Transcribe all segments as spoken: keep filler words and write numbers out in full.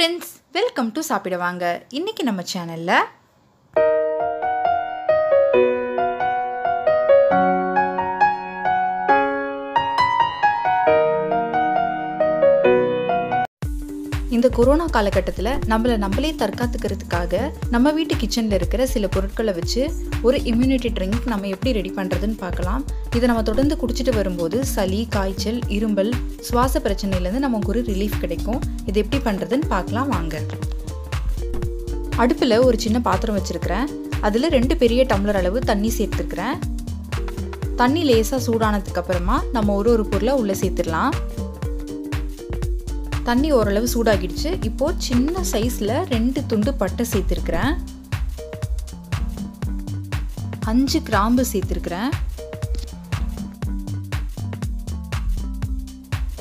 friends, welcome to Sapidavanga. இன்னைக்கு நம்ம சேனல்ல இந்த கொரோனா காலகட்டத்துல நம்மள நம்மளே தற்காத்துக்கிறதுக்காக நம்ம வீட்டு கிச்சன்ல இருக்கிற சில பொருட்களை வச்சு ஒரு இம்யூனிட்டி ட்ரிங்க் நம்ம எப்படி ரெடி பண்றதுன்னு பார்க்கலாம். இத நம்ம தொடர்ந்து குடிச்சிட்டு வரும்போது சளி, காய்ச்சல், இரும்பல், சுவாச பிரச்சனையில இருந்து நமக்கு ஒரு ரிலீஃப் கிடைக்கும். இது எப்படி பண்றதுன்னு பார்க்கலாம் வாங்க. அடுப்புல ஒரு சின்ன பாத்திரம் வச்சிருக்கேன். அதுல ரெண்டு பெரிய டம்ளர் அளவு தண்ணி சேர்த்துக்கிறேன். தண்ணி லேசா சூடானதுக்கு அப்புறமா நம்ம ஒரு ஒரு பொருளை உள்ள சேர்த்துடலாம். தண்ணி ஓரளவு சூடாகிடுச்சு. இப்போ சின்ன சைஸ்ல ரெண்டு துண்டு பட்டை சேர்த்திருக்கிறேன். அஞ்சு கிராம்பு சேர்த்திருக்கிறேன்.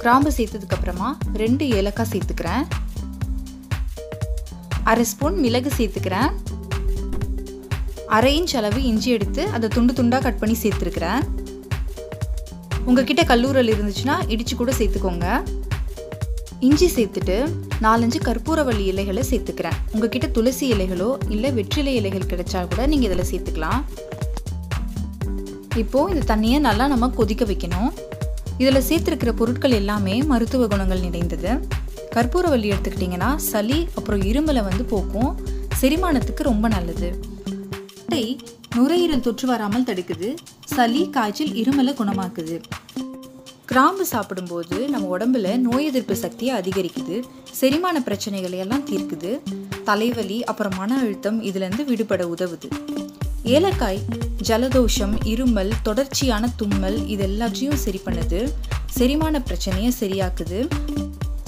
கிராம்பு சேர்த்ததுக்கு அப்புறமா ரெண்டு ஏலக்காய் சேர்த்துக்கிறேன். அரை ஸ்பூன் மிளகு சேர்த்துக்கிறேன். அரை இன்ச் அளவு இஞ்சி எடுத்து அதை துண்டு துண்டா கட் பண்ணி சேர்த்திருக்கிறேன். உங்ககிட்ட கல்லூரல் இருந்துச்சுன்னா இடிச்சு கூட சேர்த்துக்கோங்க. இஞ்சி சேர்த்துட்டு நாலஞ்சு கற்பூரவள்ளி இலைகளை சேர்த்துக்கிறேன். உங்ககிட்ட துளசி இலைகளோ இல்லை வெற்றிலை இலைகள் கிடைச்சா கூட நீங்கள் இதில் சேர்த்துக்கலாம். இப்போது இந்த தண்ணியை நல்லா நம்ம கொதிக்க வைக்கணும். இதில் சேர்த்துருக்கிற பொருட்கள் எல்லாமே மருத்துவ குணங்கள் நிறைந்தது. கற்பூரவள்ளி எடுத்துக்கிட்டிங்கன்னா சளி அப்புறம் இருமலை வந்து போக்கும். செரிமானத்துக்கு ரொம்ப நல்லது. நுரையீரல் தொற்று வராமல் தடுக்குது. சளி, காய்ச்சல், இருமலை குணமாக்குது. கிராம்பு சாப்பிடும்போது நம்ம உடம்புல நோய் எதிர்ப்பு சக்தியை அதிகரிக்குது. செரிமான பிரச்சனைகளை எல்லாம் தீர்க்குது. தலைவலி அப்புறம் மன அழுத்தம் இதுலேருந்து விடுபட உதவுது. ஏலக்காய் ஜலதோஷம், இருமல், தொடர்ச்சியான தும்மல் இது எல்லாத்தையும் சரி பண்ணுது. செரிமான பிரச்சனையை சரியாக்குது.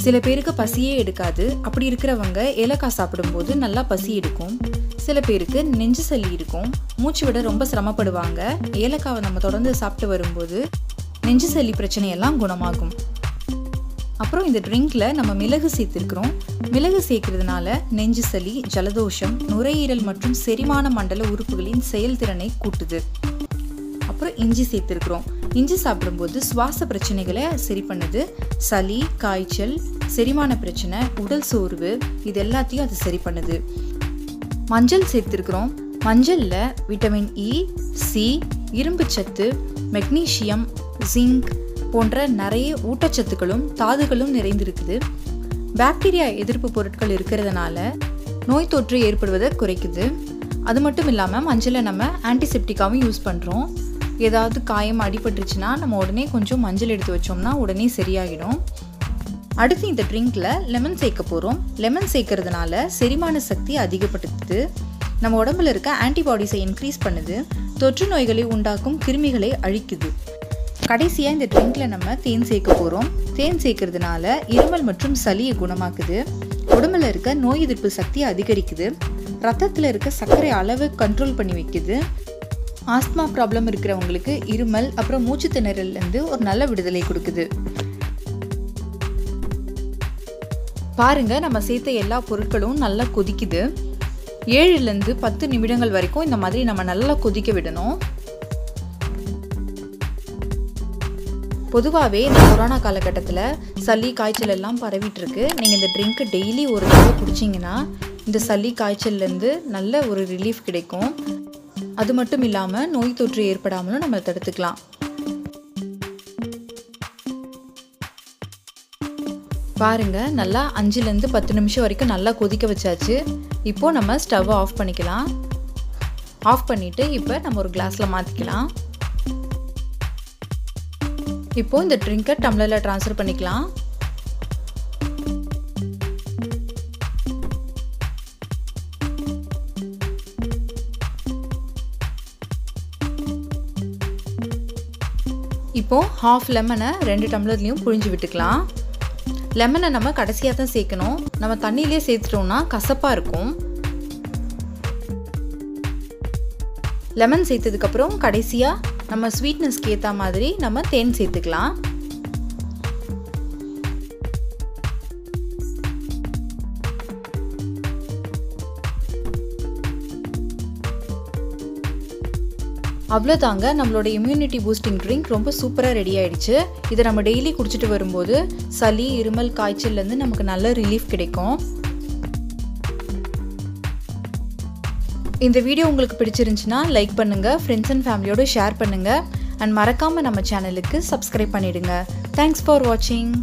சில பேருக்கு பசியே எடுக்காது. அப்படி இருக்கிறவங்க ஏலக்காய் சாப்பிடும்போது நல்லா பசி எடுக்கும். சில பேருக்கு நெஞ்சு சளி இருக்கும், மூச்சு விட ரொம்ப சிரமப்படுவாங்க. ஏலக்காவை நம்ம தொடர்ந்து சாப்பிட்டு வரும்போது நெஞ்சு சளி பிரச்சனையெல்லாம் குணமாகும். அப்புறம் இந்த ட்ரிங்க்ல நம்ம மிளகு சேர்த்துருக்கிறோம். மிளகு சேர்க்கறதுனால நெஞ்சு சளி, ஜலதோஷம், நுரையீரல் மற்றும் செரிமான மண்டல உறுப்புகளின் செயல்திறனை கூட்டுது. அப்புறம் இஞ்சி சேர்த்துருக்கிறோம். இஞ்சி சாப்பிடும்போது சுவாச பிரச்சனைகளை சரி பண்ணுது. சளி, காய்ச்சல், செரிமான பிரச்சனை, உடல் சோர்வு இது எல்லாத்தையும் அது சரி பண்ணுது. மஞ்சள் சேர்த்துருக்கிறோம். மஞ்சள்ல விட்டமின் இ, சி, இரும்பு சத்து, மெக்னீஷியம், ஜிங்க் போன்ற நிறைய ஊட்டச்சத்துக்களும் தாதுகளும் நிறைந்திருக்குது. பாக்டீரியா எதிர்ப்பு பொருட்கள் இருக்கிறதுனால நோய் தொற்று ஏற்படுவதை குறைக்குது. அது மட்டும் இல்லாமல் மஞ்சளை நம்ம ஆன்டிசெப்டிக்காகவும் யூஸ் பண்ணுறோம். ஏதாவது காயம் அடிபட்டுருச்சுன்னா நம்ம உடனே கொஞ்சம் மஞ்சள் எடுத்து வச்சோம்னா உடனே சரியாகிடும். அடுத்து இந்த ட்ரிங்க்ல லெமன் சேர்க்க போகிறோம். லெமன் சேர்க்கறதுனால செரிமான சக்தி அதிகப்படுத்துது. நம்ம உடம்புல இருக்க ஆன்டிபாடிஸை இன்க்ரீஸ் பண்ணுது. தொற்று நோய்களை உண்டாக்கும் கிருமிகளை அழிக்குது. கடைசியாக இந்த ட்ரிங்க்ல நம்ம தேன் சேர்க்க போகிறோம். தேன் சேர்க்கறதுனால இருமல் மற்றும் சளியை குணமாக்குது. உடம்புல இருக்க நோய் எதிர்ப்பு சக்தியை அதிகரிக்குது. ரத்தத்தில் இருக்க சர்க்கரை அளவு கண்ட்ரோல் பண்ணி வைக்குது. ஆஸ்மா ப்ராப்ளம் இருக்கிறவங்களுக்கு இருமல் அப்புறம் மூச்சு திணறல்லேருந்து ஒரு நல்ல விடுதலை கொடுக்குது. பாருங்க, நம்ம சேர்த்த எல்லா பொருட்களும் நல்லா கொதிக்குது. ஏழுலேருந்து பத்து நிமிடங்கள் வரைக்கும் இந்த மாதிரி நம்ம நல்லா கொதிக்க விடணும். பொதுவாகவே இந்த கொரோனா காலகட்டத்தில் சளி, காய்ச்சல் எல்லாம் பரவிட்டுருக்கு. நீங்கள் இந்த ட்ரிங்க்கு டெய்லி ஒரு தடவை குடிச்சிங்கன்னா இந்த சளி, காய்ச்சல்லேருந்து நல்ல ஒரு ரிலீஃப் கிடைக்கும். அது மட்டும் இல்லாமல் நோய் தொற்று ஏற்படாமலும் நம்ம தடுத்துக்கலாம். பாருங்கள், நல்லா அஞ்சுலேருந்து பத்து நிமிஷம் வரைக்கும் நல்லா கொதிக்க வச்சாச்சு. இப்போது நம்ம ஸ்டவ்வை ஆஃப் பண்ணிக்கலாம். ஆஃப் பண்ணிவிட்டு இப்போ நம்ம ஒரு கிளாஸில் மாற்றிக்கலாம். இப்போது இந்த ட்ரிங்கை டம்ளரில் ட்ரான்ஸ்ஃபர் பண்ணிக்கலாம். இப்போது ஹாஃப் லெமனை ரெண்டு டம்ளர்லேயும் புழிஞ்சு விட்டுக்கலாம். லெமனை நம்ம கடைசியாக தான் சேர்க்கணும். நம்ம தண்ணியிலே சேர்த்துட்டோம்னா கசப்பாக இருக்கும். லெமன் சேர்த்ததுக்கப்புறம் கடைசியாக நம்ம ஸ்வீட்னஸ்க்கு ஏற்ற மாதிரி நம்ம தேன் சேர்த்துக்கலாம். அவ்வளோதாங்க, நம்மளோட இம்யூனிட்டி பூஸ்டிங் ட்ரிங்க் ரொம்ப சூப்பராக ரெடி ஆகிடுச்சு. இதை நம்ம டெய்லி குடிச்சிட்டு வரும்போது சளி, இருமல், காய்ச்சல்லேருந்து நமக்கு நல்ல ரிலீஃப் கிடைக்கும். இந்த வீடியோ உங்களுக்கு பிடிச்சிருந்துச்சுனா லைக் பண்ணுங்க, ஃப்ரெண்ட்ஸ் அண்ட் ஃபேமிலியோட ஷேர் பண்ணுங்க, அண்ட் மறக்காம நம்ம சேனலுக்கு சப்ஸ்கிரைப் பண்ணிடுங்க. தேங்க்ஸ் ஃபார் வாட்சிங்.